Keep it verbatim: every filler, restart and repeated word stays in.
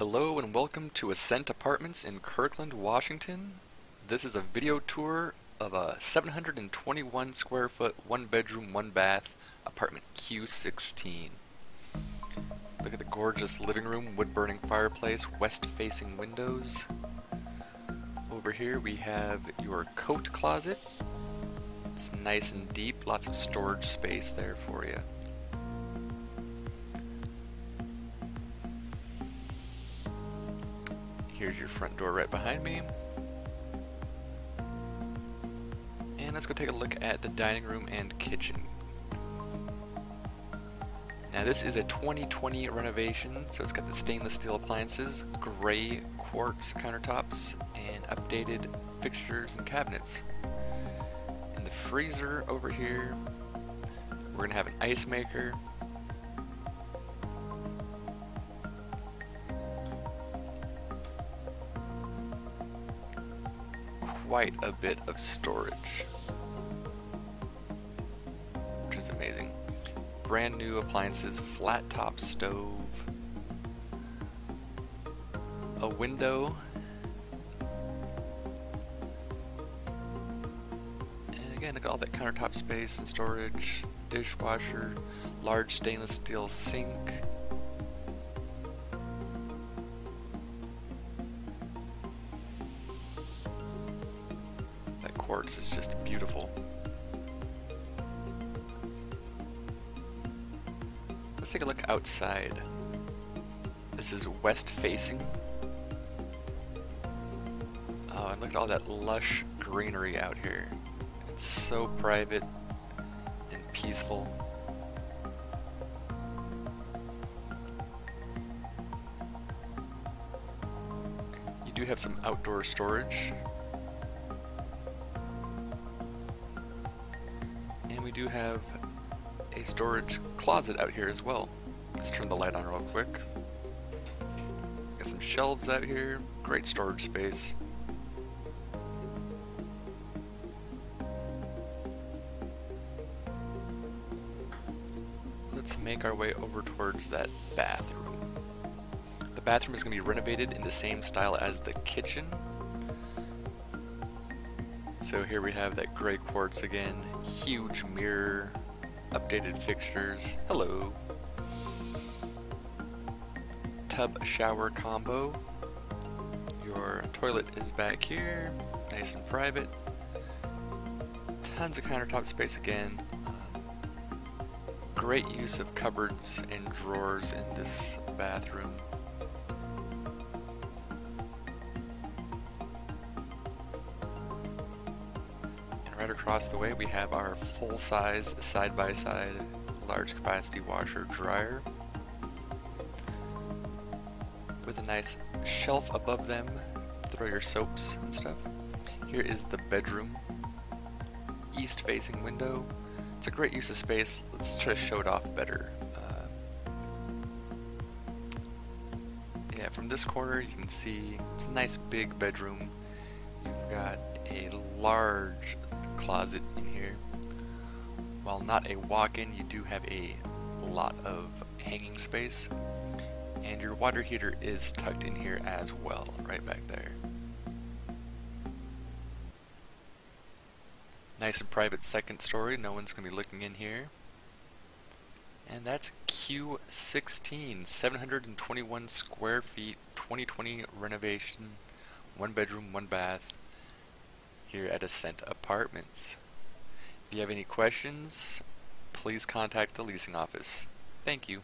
Hello and welcome to Ascent Apartments in Kirkland, Washington. This is a video tour of a seven hundred twenty-one square foot, one bedroom, one bath apartment Q sixteen. Look at the gorgeous living room, wood burning fireplace, west facing windows. Over here we have your coat closet. It's nice and deep, lots of storage space there for you. Here's your front door right behind me. And let's go take a look at the dining room and kitchen. Now this is a twenty twenty renovation, so it's got the stainless steel appliances, gray quartz countertops, and updated fixtures and cabinets. In the freezer over here, we're gonna have an ice maker. Quite a bit of storage, which is amazing. Brand new appliances, flat top stove, a window, and again, look at all that countertop space and storage, dishwasher, large stainless steel sink. Quartz is just beautiful. Let's take a look outside. This is west facing. Oh, and look at all that lush greenery out here. It's so private and peaceful. You do have some outdoor storage. We do have a storage closet out here as well. Let's turn the light on real quick. Got some shelves out here, great storage space. Let's make our way over towards that bathroom. The bathroom is going to be renovated in the same style as the kitchen. So here we have that gray quartz again, huge mirror, updated fixtures, hello. Tub shower combo. Your toilet is back here, nice and private. Tons of countertop space again. Great use of cupboards and drawers in this bathroom. Right across the way we have our full-size side-by-side large capacity washer dryer with a nice shelf above them, throw your soaps and stuff. Here is the bedroom, east facing window. It's a great use of space. Let's try to show it off better. Uh, yeah, from this corner you can see it's a nice big bedroom. You've got a large closet in here. While not a walk-in, you do have a lot of hanging space, and your water heater is tucked in here as well, right back there. Nice and private second story, no one's going to be looking in here. And that's Q sixteen, seven hundred twenty-one square feet, twenty twenty renovation, one bedroom, one bath, here at Ascent Apartments. If you have any questions, please contact the leasing office. Thank you.